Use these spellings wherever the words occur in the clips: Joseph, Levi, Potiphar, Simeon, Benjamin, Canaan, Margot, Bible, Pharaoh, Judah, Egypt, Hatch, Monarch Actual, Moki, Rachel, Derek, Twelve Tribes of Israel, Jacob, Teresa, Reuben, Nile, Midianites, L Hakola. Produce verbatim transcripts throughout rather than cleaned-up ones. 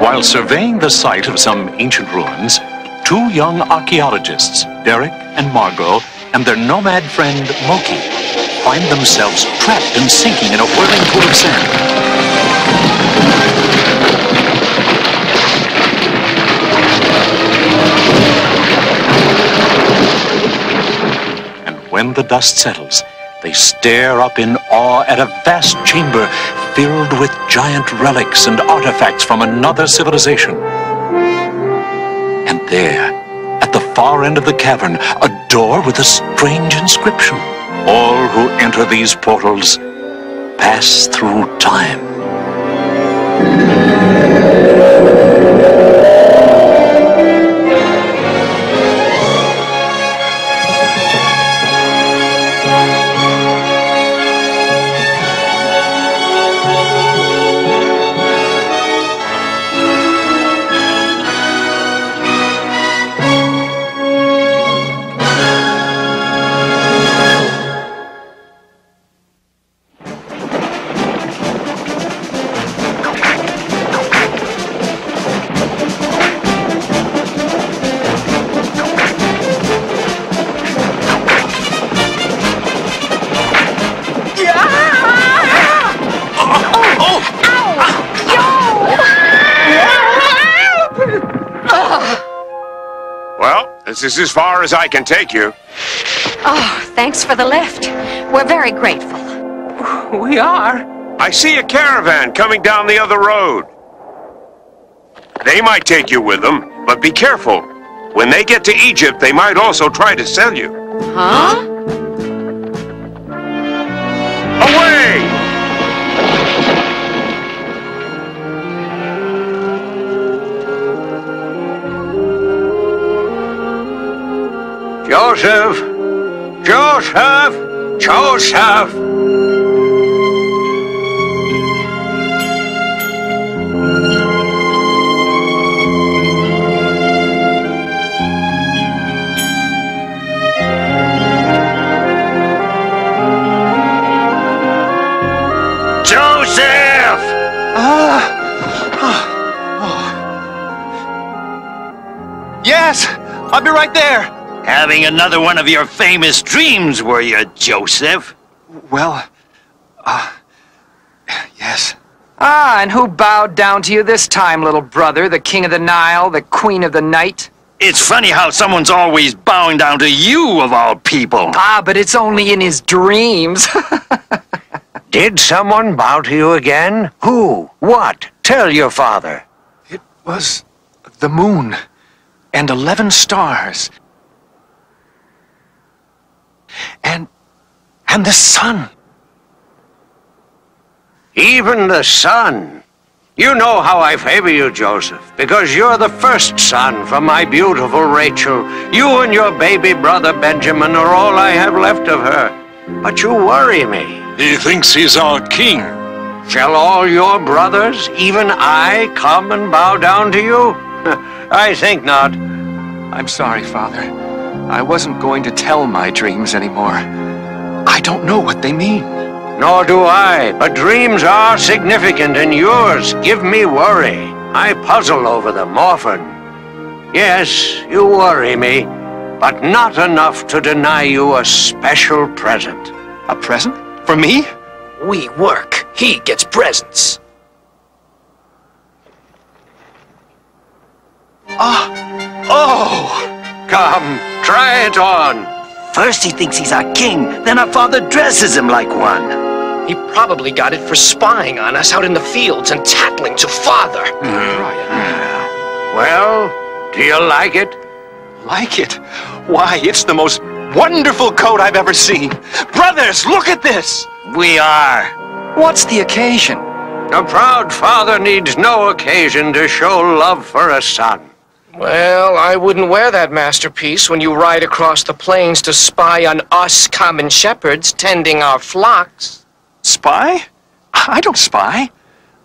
While surveying the site of some ancient ruins, two young archaeologists, Derek and Margot, and their nomad friend Moki, find themselves trapped and sinking in a whirling pool of sand. And when the dust settles, they stare up in awe at a vast chamber filled with giant relics and artifacts from another civilization. And there, at the far end of the cavern, a door with a strange inscription. All who enter these portals pass through time. This is as far as I can take you. Oh, thanks for the lift. We're very grateful. We are. I see a caravan coming down the other road. They might take you with them, but be careful. When they get to Egypt, they might also try to sell you. Huh? Away! Joseph! Joseph! Joseph! Joseph! Ah! Oh. Oh. Yes! I'll be right there! Having another one of your famous dreams, were you, Joseph? Well, uh, yes. Ah, and who bowed down to you this time, little brother? The king of the Nile, the queen of the night? It's funny how someone's always bowing down to you, of all people. Ah, but it's only in his dreams. Did someone bow to you again? Who? What? Tell your father. It was the moon and eleven stars. And... and the sun. Even the sun. You know how I favor you, Joseph, because you're the first son from my beautiful Rachel. You and your baby brother Benjamin are all I have left of her. But you worry me. He thinks he's our king. Shall all your brothers, even I, come and bow down to you? I think not. I'm sorry, Father. I wasn't going to tell my dreams anymore. I don't know what they mean. Nor do I, but dreams are significant, and yours give me worry. I puzzle over them often. Yes, you worry me, but not enough to deny you a special present. A present? For me? We work. He gets presents. Ah! Oh! Come, try it on. First he thinks he's our king, then our father dresses him like one. He probably got it for spying on us out in the fields and tattling to father. Mm-hmm. Well, do you like it? Like it? Why, it's the most wonderful coat I've ever seen. Brothers, look at this! We are. What's the occasion? A proud father needs no occasion to show love for a son. Well, I wouldn't wear that masterpiece when you ride across the plains to spy on us common shepherds tending our flocks. Spy? I don't spy.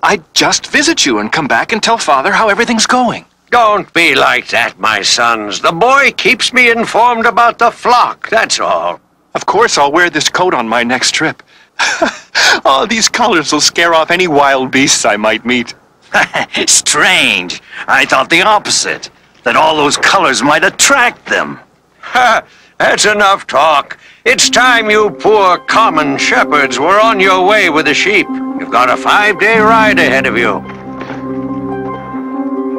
I just visit you and come back and tell Father how everything's going. Don't be like that, my sons. The boy keeps me informed about the flock, that's all. Of course I'll wear this coat on my next trip. All these colors will scare off any wild beasts I might meet. Strange. I thought the opposite, that all those colors might attract them. Ha! That's enough talk. It's time you poor common shepherds were on your way with the sheep. You've got a five-day ride ahead of you.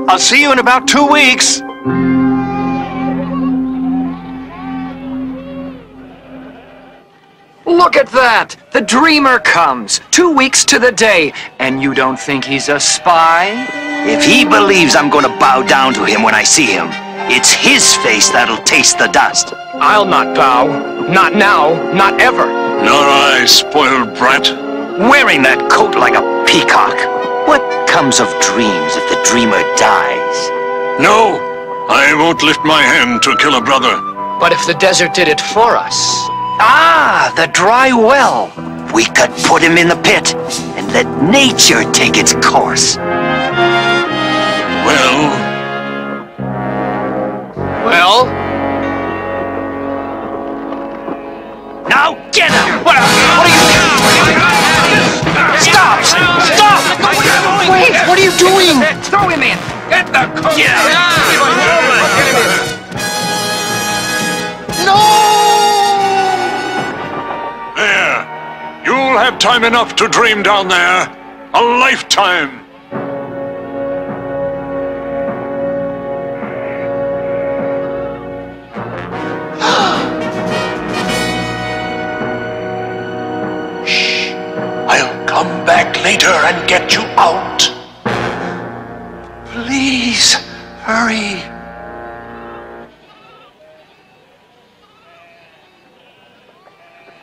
I'll see you in about two weeks. Look at that! The dreamer comes, two weeks to the day, and you don't think he's a spy? If he believes I'm going to bow down to him when I see him, it's his face that'll taste the dust. I'll not bow. Not now. Not ever. Nor I, spoiled brat. Wearing that coat like a peacock. What comes of dreams if the dreamer dies? No, I won't lift my hand to kill a brother. But if the desert did it for us... Ah, the dry well. We could put him in the pit and let nature take its course. Well... Well? Now get him! What are you... Stop! Stop! Wait, what are you doing? Throw him in! Get the coat! Get him in! No! You'll have time enough to dream down there. A lifetime. Shh. I'll come back later and get you out. Please, hurry.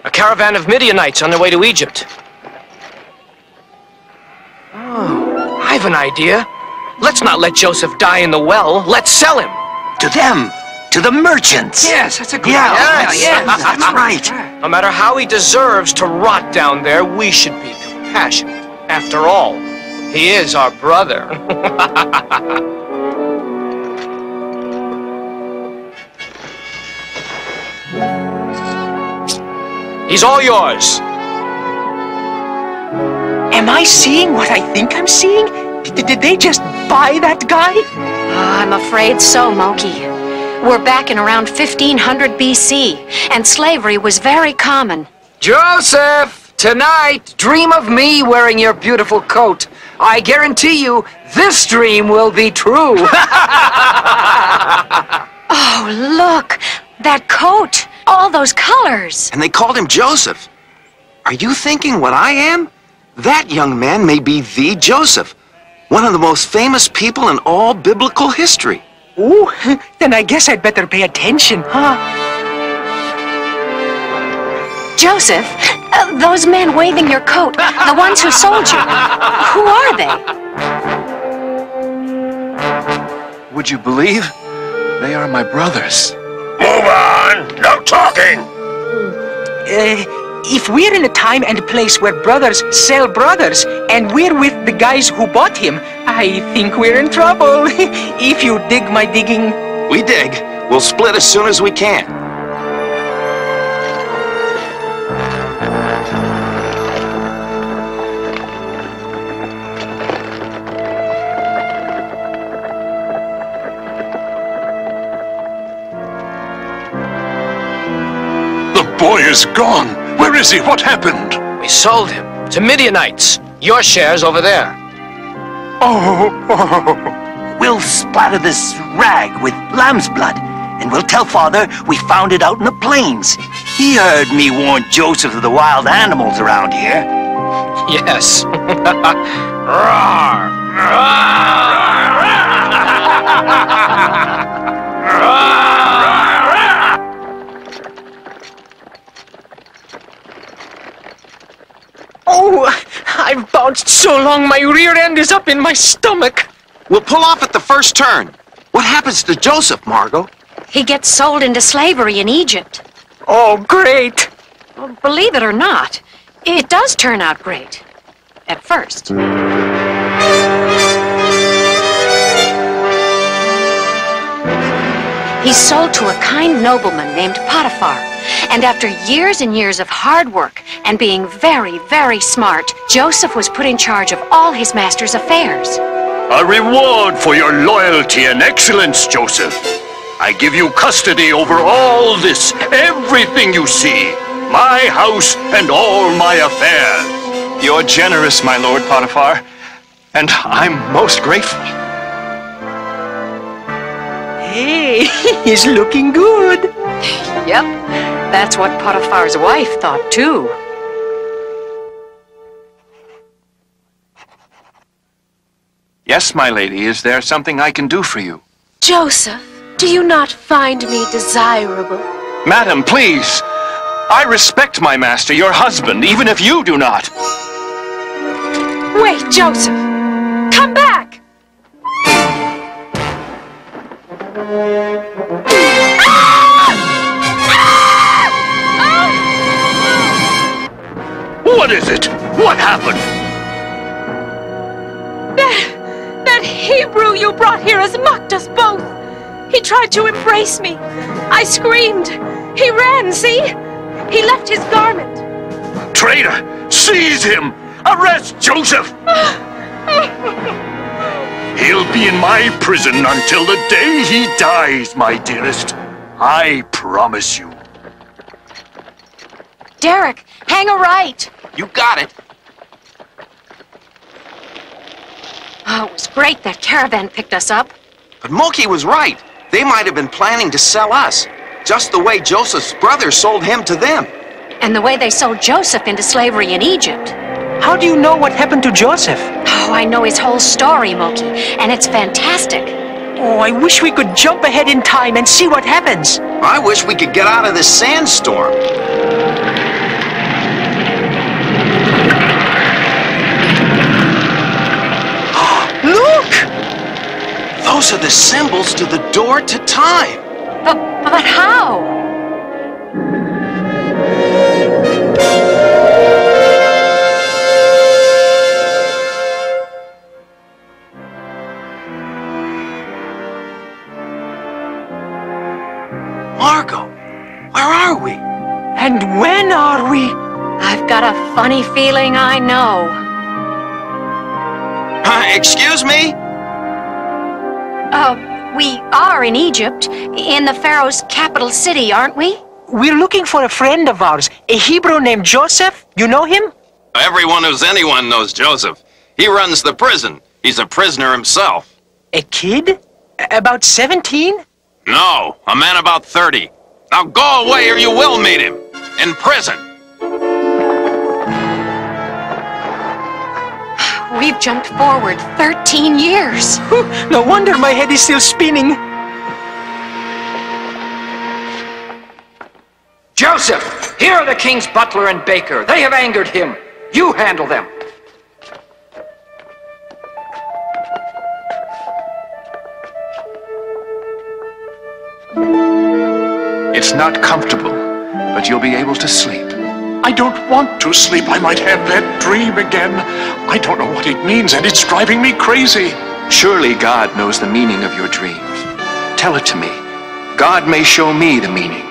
A caravan of Midianites on their way to Egypt. Oh, I have an idea. Let's not let Joseph die in the well. Let's sell him. To them. To the merchants. Yes, that's a good idea. Yeah, yes, yes, that's right. No matter how he deserves to rot down there, we should be compassionate. After all, he is our brother. He's all yours. Am I seeing what I think I'm seeing? D- did they just buy that guy? Oh, I'm afraid so, Moki. We're back in around fifteen hundred B C, and slavery was very common. Joseph, tonight, dream of me wearing your beautiful coat. I guarantee you, this dream will be true. Oh, look, that coat. All those colors! And they called him Joseph. Are you thinking what I am? That young man may be the Joseph, one of the most famous people in all biblical history. Ooh, then I guess I'd better pay attention, huh? Joseph, uh, those men waving your coat, the ones who sold you, who are they? Would you believe? They are my brothers. Move on! No talking! Uh, if we're in a time and place where brothers sell brothers, and we're with the guys who bought him, I think we're in trouble. If you dig my digging... We dig. We'll split as soon as we can. The boy is gone. Where is he? What happened? We sold him to Midianites. Your share's over there. Oh, oh. We'll splatter this rag with lamb's blood, and we'll tell Father we found it out in the plains. He heard me warn Joseph of the wild animals around here. Yes. Roar! Roar! Roar! Oh, I've bounced so long my rear end is up in my stomach. We'll pull off at the first turn. What happens to Joseph, Margot? He gets sold into slavery in Egypt. Oh, great. Well, believe it or not, it does turn out great. At first. He's sold to a kind nobleman named Potiphar. And after years and years of hard work and being very, very smart, Joseph was put in charge of all his master's affairs. A reward for your loyalty and excellence, Joseph. I give you custody over all this, everything you see, my house and all my affairs. You're generous, my lord Potiphar, and I'm most grateful. Hey, he's looking good. Yep, that's what Potiphar's wife thought too. Yes, my lady, is there something I can do for you? Joseph, do you not find me desirable? Madam, please. I respect my master, your husband, even if you do not. Wait, Joseph. Come back! Ah! Ah! Oh! What is it? What happened? Hebrew you brought here has mocked us both. He tried to embrace me. I screamed. He ran, see? He left his garment. Traitor! Seize him! Arrest Joseph! He'll be in my prison until the day he dies, my dearest. I promise you. Derek, hang a right. You got it. Oh, it was great that caravan picked us up. But Moki was right. They might have been planning to sell us, just the way Joseph's brother sold him to them. And the way they sold Joseph into slavery in Egypt. How do you know what happened to Joseph? Oh, I know his whole story, Moki, and it's fantastic. Oh, I wish we could jump ahead in time and see what happens. I wish we could get out of this sandstorm. Those are the symbols to the door to time. But, but how? Margot, where are we? And when are we? I've got a funny feeling I know. Uh, excuse me? Uh, we are in Egypt, in the Pharaoh's capital city, aren't we? We're looking for a friend of ours, a Hebrew named Joseph. You know him? Everyone who's anyone knows Joseph. He runs the prison. He's a prisoner himself. A kid? About seventeen? No, a man about thirty. Now go away or you will meet him. In prison. We've jumped forward thirteen years. No wonder my head is still spinning. Joseph, here are the king's butler and baker. They have angered him. You handle them. It's not comfortable, but you'll be able to sleep. I don't want to sleep. I might have that dream again. I don't know what it means, and it's driving me crazy. Surely God knows the meaning of your dreams. Tell it to me. God may show me the meaning.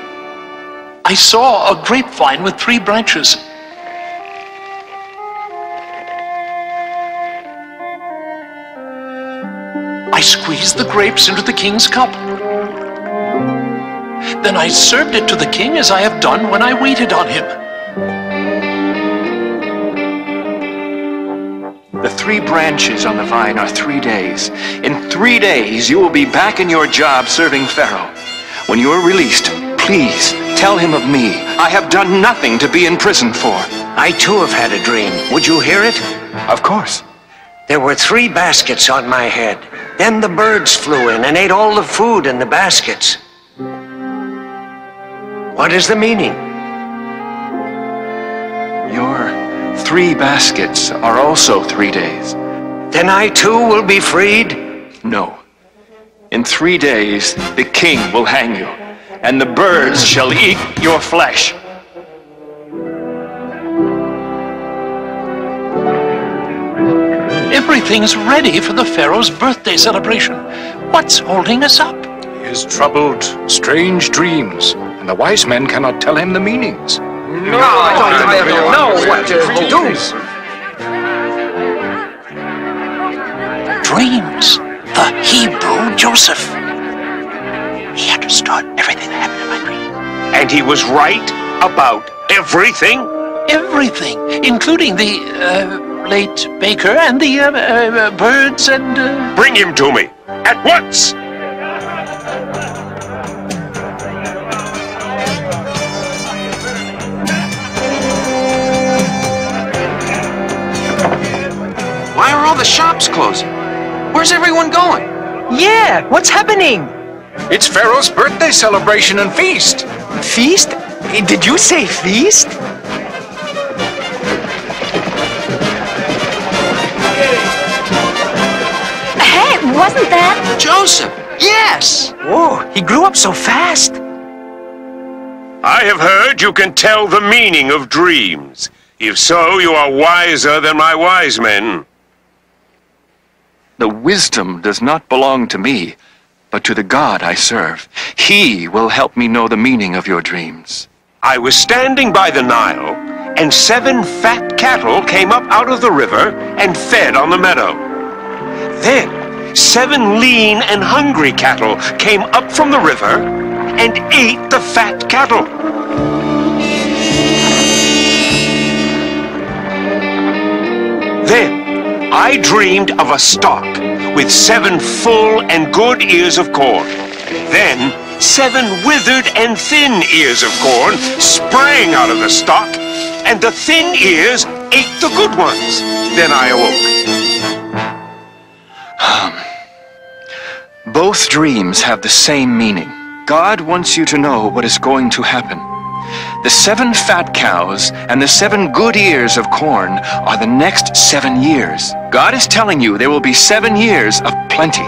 I saw a grapevine with three branches. I squeezed the grapes into the king's cup. Then I served it to the king as I have done when I waited on him. The three branches on the vine are three days. In three days, you will be back in your job serving Pharaoh. When you are released, please tell him of me. I have done nothing to be in prison for. I too have had a dream. Would you hear it? Of course. There were three baskets on my head. Then the birds flew in and ate all the food in the baskets. What is the meaning? Your three baskets are also three days. Then I too will be freed? No. In three days, the king will hang you, and the birds shall eat your flesh. Everything's ready for the Pharaoh's birthday celebration. What's holding us up? He is troubled, strange dreams, and the wise men cannot tell him the meanings. No, no, I don't, I don't, I don't know what to do. dreams. The Hebrew Joseph. He understood everything that happened in my dream. And he was right about everything? Everything, including the uh, late baker and the uh, uh, birds and... Uh... Bring him to me, at once! Why are all the shops closing? Where's everyone going? Yeah, what's happening? It's Pharaoh's birthday celebration and feast. Feast? Did you say feast? Hey, wasn't that... Joseph, yes! Whoa, he grew up so fast. I have heard you can tell the meaning of dreams. If so, you are wiser than my wise men. The wisdom does not belong to me, but to the God I serve. He will help me know the meaning of your dreams. I was standing by the Nile, and seven fat cattle came up out of the river and fed on the meadow. Then seven lean and hungry cattle came up from the river and ate the fat cattle. Then I dreamed of a stalk with seven full and good ears of corn. Then seven withered and thin ears of corn sprang out of the stalk, and the thin ears ate the good ones. Then I awoke. Um, both dreams have the same meaning. God wants you to know what is going to happen. The seven fat cows and the seven good ears of corn are the next seven years. God is telling you there will be seven years of plenty.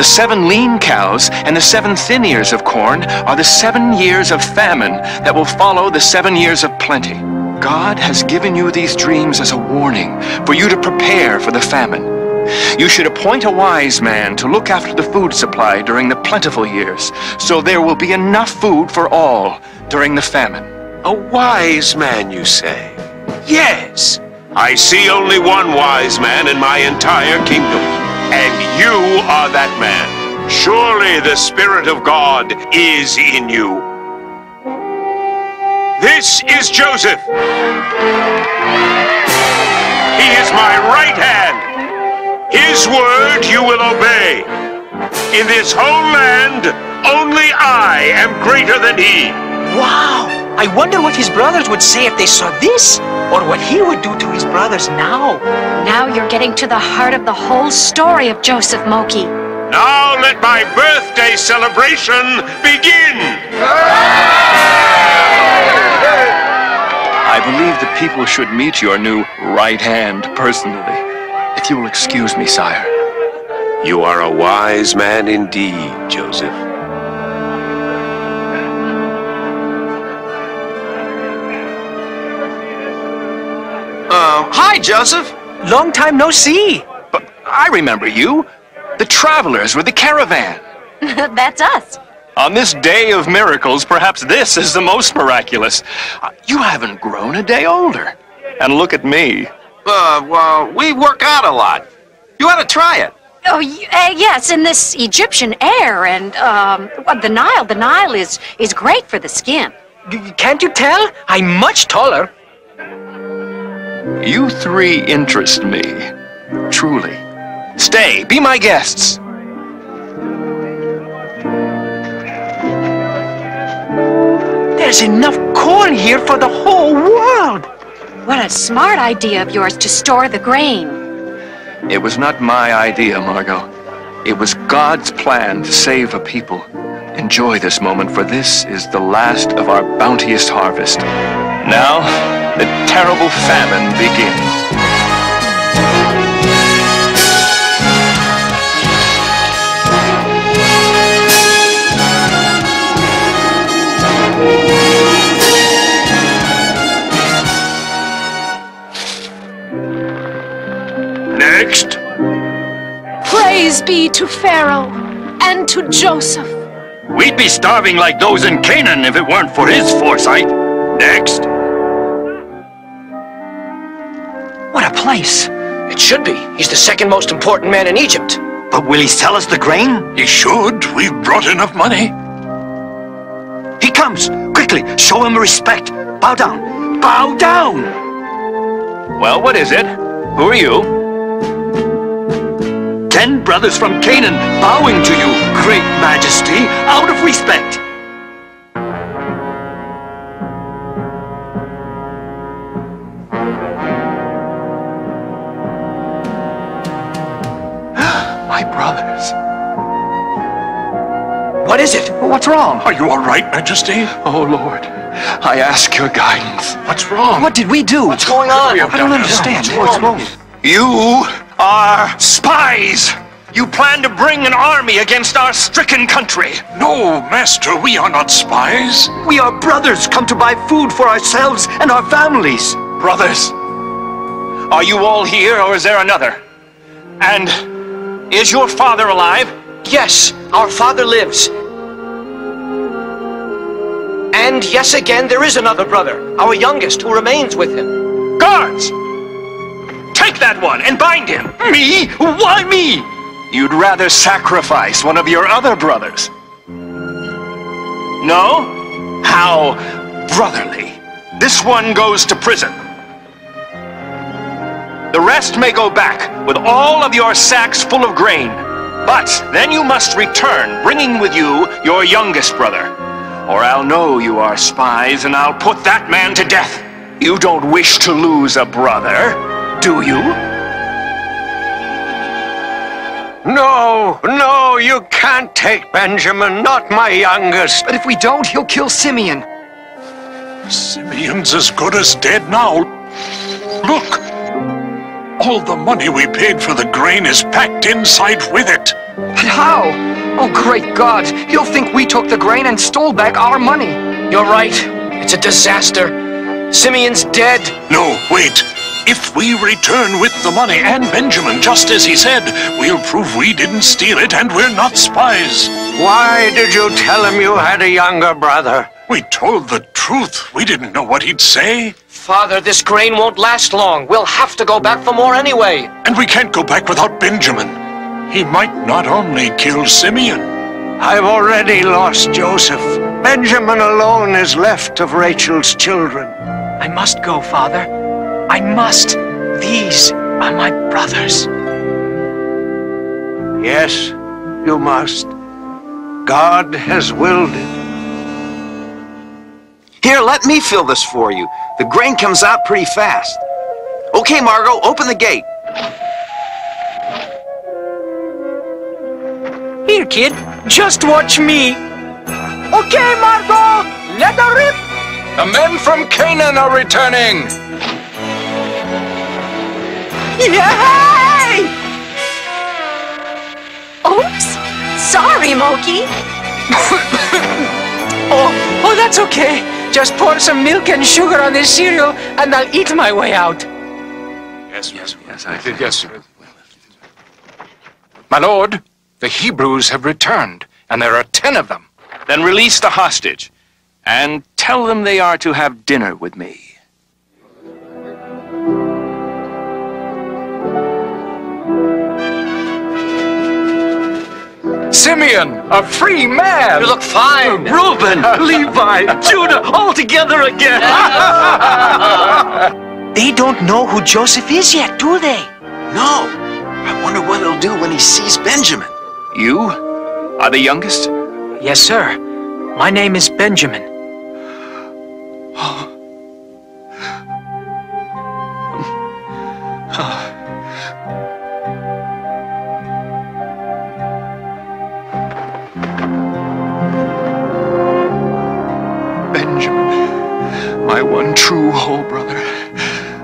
The seven lean cows and the seven thin ears of corn are the seven years of famine that will follow the seven years of plenty. God has given you these dreams as a warning for you to prepare for the famine. You should appoint a wise man to look after the food supply during the plentiful years, so there will be enough food for all during the famine. A wise man, you say? Yes. I see only one wise man in my entire kingdom, and you are that man. Surely the Spirit of God is in you. This is Joseph. He is my right hand. His word you will obey. In this whole land, only I am greater than he. Wow. I wonder what his brothers would say if they saw this, or what he would do to his brothers now. Now you're getting to the heart of the whole story of Joseph, Moki. Now let my birthday celebration begin! I believe the people should meet your new right hand personally. If you will excuse me, sire. You are a wise man indeed, Joseph. Uh, hi, Joseph. Long time no see. But I remember you. The travelers with the caravan. That's us. On this day of miracles, perhaps this is the most miraculous. Uh, you haven't grown a day older. And look at me. Uh, well, we work out a lot. You ought to try it. Oh, uh, yes, in this Egyptian air and, um, the Nile. The Nile is, is great for the skin. Can't you tell? I'm much taller. You three interest me, truly. Stay, be my guests. There's enough corn here for the whole world. What a smart idea of yours to store the grain. It was not my idea, Margot. It was God's plan to save a people. Enjoy this moment, for this is the last of our bounteous harvest. Now, the terrible famine begins. Next. Praise be to Pharaoh and to Joseph. We'd be starving like those in Canaan if it weren't for his foresight. Next. What a place! It should be. He's the second most important man in Egypt. But will he sell us the grain? He should. We've brought enough money. He comes. Quickly, show him respect. Bow down. Bow down! Well, what is it? Who are you? Ten brothers from Canaan bowing to you, great majesty, out of respect. What is it? What's wrong? Are you all right, Majesty? Oh, Lord, I ask your guidance. What's wrong? What did we do? What's going on? I don't understand. What's wrong? You are spies! You plan to bring an army against our stricken country. No, Master, we are not spies. We are brothers come to buy food for ourselves and our families. Brothers, are you all here or is there another? And is your father alive? Yes, our father lives. And yes, again, there is another brother, our youngest, who remains with him. Guards! Take that one and bind him! Me? Why me? You'd rather sacrifice one of your other brothers. No? How brotherly. This one goes to prison. The rest may go back with all of your sacks full of grain. But then you must return, bringing with you your youngest brother. Or I'll know you are spies, and I'll put that man to death. You don't wish to lose a brother, do you? No, no, you can't take Benjamin, not my youngest. But if we don't, he'll kill Simeon. Simeon's as good as dead now. Look! All the money we paid for the grain is packed inside with it. But how? Oh, great God! He'll think we took the grain and stole back our money. You're right. It's a disaster. Simeon's dead. No, wait. If we return with the money and Benjamin, just as he said, we'll prove we didn't steal it and we're not spies. Why did you tell him you had a younger brother? We told the truth. We didn't know what he'd say. Father, this grain won't last long. We'll have to go back for more anyway. And we can't go back without Benjamin. He might not only kill Simeon. I've already lost Joseph. Benjamin alone is left of Rachel's children. I must go, Father. I must. These are my brothers. Yes, you must. God has willed it. Here, let me fill this for you. The grain comes out pretty fast. Okay, Margot, open the gate. Here, kid, just watch me. Okay, Margot, let her rip. The men from Canaan are returning. Yay! Oops, sorry, Moki. oh, oh, that's okay. Just pour some milk and sugar on this cereal, and I'll eat my way out. Yes, yes, yes, I did, yes. My lord, the Hebrews have returned, and there are ten of them. Then release the hostage, and tell them they are to have dinner with me. Simeon, a free man! You look fine! Reuben, Levi, Judah, all together again! They don't know who Joseph is yet, do they? No. I wonder what he'll do when he sees Benjamin. You are the youngest? Yes, sir. My name is Benjamin. Oh. Oh. My one true whole brother,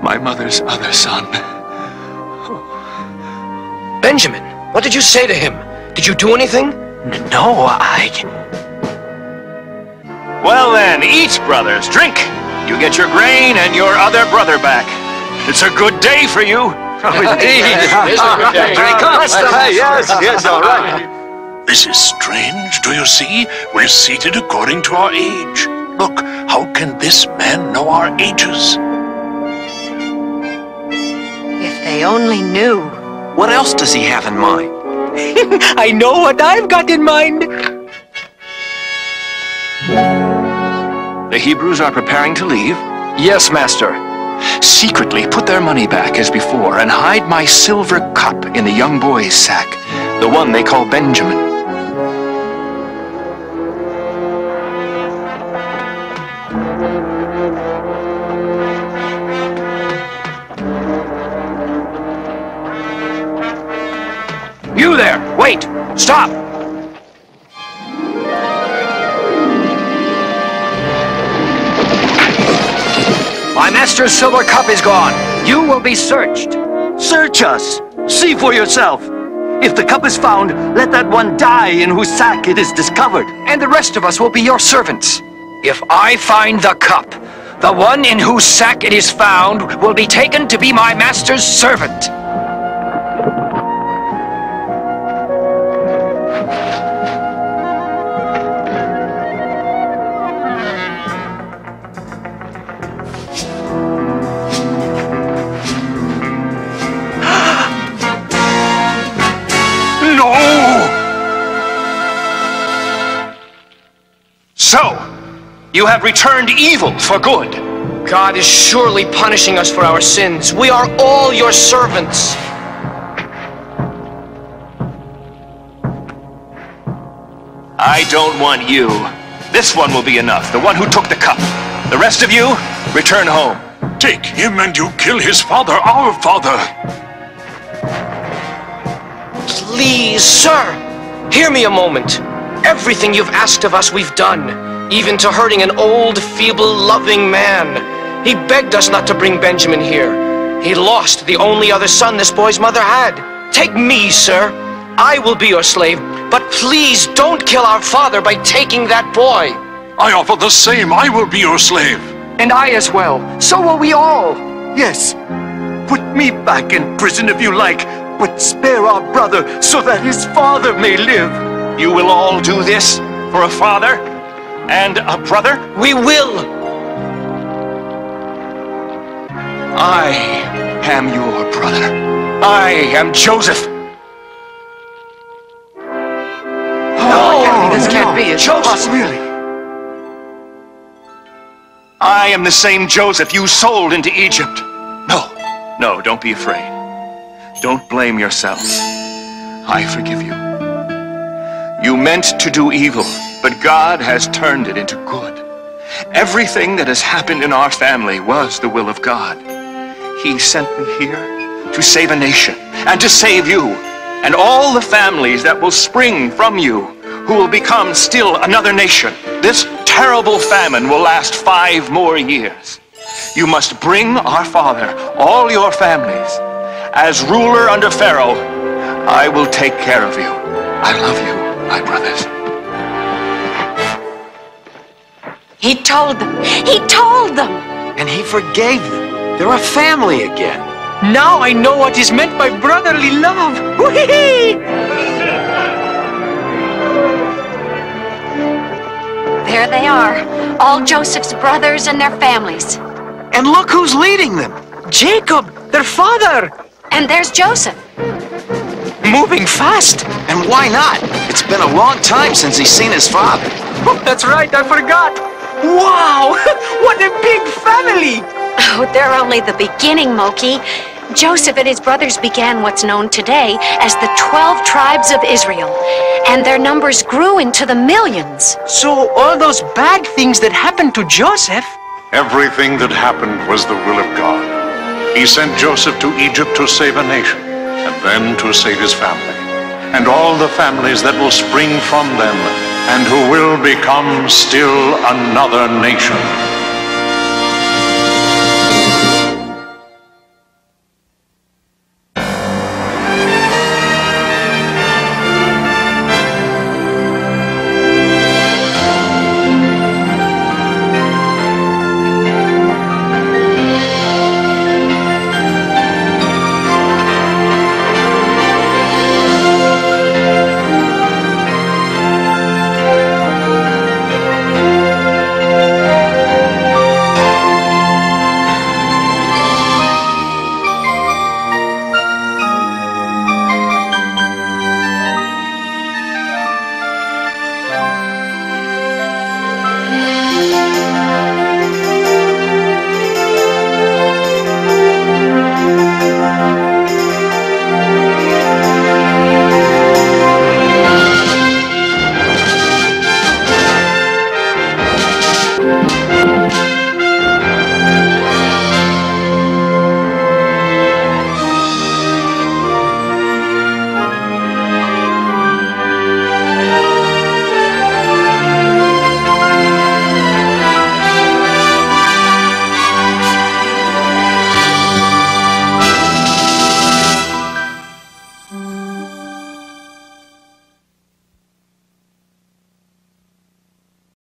my mother's other son. Oh. Benjamin, what did you say to him? Did you do anything? No, I... Well then, eat, brothers, drink. You get your grain and your other brother back. It's a good day for you. Indeed, it is a good day. Drink up. Yes, yes, all right. This is strange, do you see? We're seated according to our age. Look, how can this man know our ages? If they only knew. What else does he have in mind? I know what I've got in mind. The Hebrews are preparing to leave? Yes, Master. Secretly put their money back as before and hide my silver cup in the young boy's sack, the one they call Benjamin. You there! Wait! Stop! My master's silver cup is gone. You will be searched. Search us. See for yourself. If the cup is found, let that one die in whose sack it is discovered. And the rest of us will be your servants. If I find the cup, the one in whose sack it is found will be taken to be my master's servant. You have returned evil for good. God is surely punishing us for our sins. We are all your servants. I don't want you. This one will be enough, the one who took the cup. The rest of you, return home. Take him and you kill his father, our father. Please, sir, hear me a moment. Everything you've asked of us, we've done. Even to hurting an old, feeble, loving man. He begged us not to bring Benjamin here. He lost the only other son this boy's mother had. Take me, sir. I will be your slave, but please don't kill our father by taking that boy. I offer the same. I will be your slave. And I as well. So will we all. Yes. Put me back in prison if you like, but spare our brother so that his father may live. You will all do this for a father? And a brother? We will! I am your brother. I am Joseph. Oh, oh can't this no. can't be. It's Joseph, possible. Really? I am the same Joseph you sold into Egypt. No, no, don't be afraid. Don't blame yourselves. I forgive you. You meant to do evil. But God has turned it into good. Everything that has happened in our family was the will of God. He sent me here to save a nation and to save you and all the families that will spring from you, who will become still another nation. This terrible famine will last five more years. You must bring our father, all your families. As ruler under Pharaoh, I will take care of you. I love you, my brothers. He told them. He told them. And he forgave them. They're a family again. Now I know what is meant by brotherly love. Whee-hee-hee! There they are. All Joseph's brothers and their families. And look who's leading them. Jacob, their father. And there's Joseph. Moving fast. And why not? It's been a long time since he's seen his father. Oh, that's right. I forgot. Wow! What a big family! Oh, they're only the beginning, Moki. Joseph and his brothers began what's known today as the Twelve Tribes of Israel, and their numbers grew into the millions. So all those bad things that happened to Joseph... Everything that happened was the will of God. He sent Joseph to Egypt to save a nation, and then to save his family, and all the families that will spring from them, and who will become still another nation.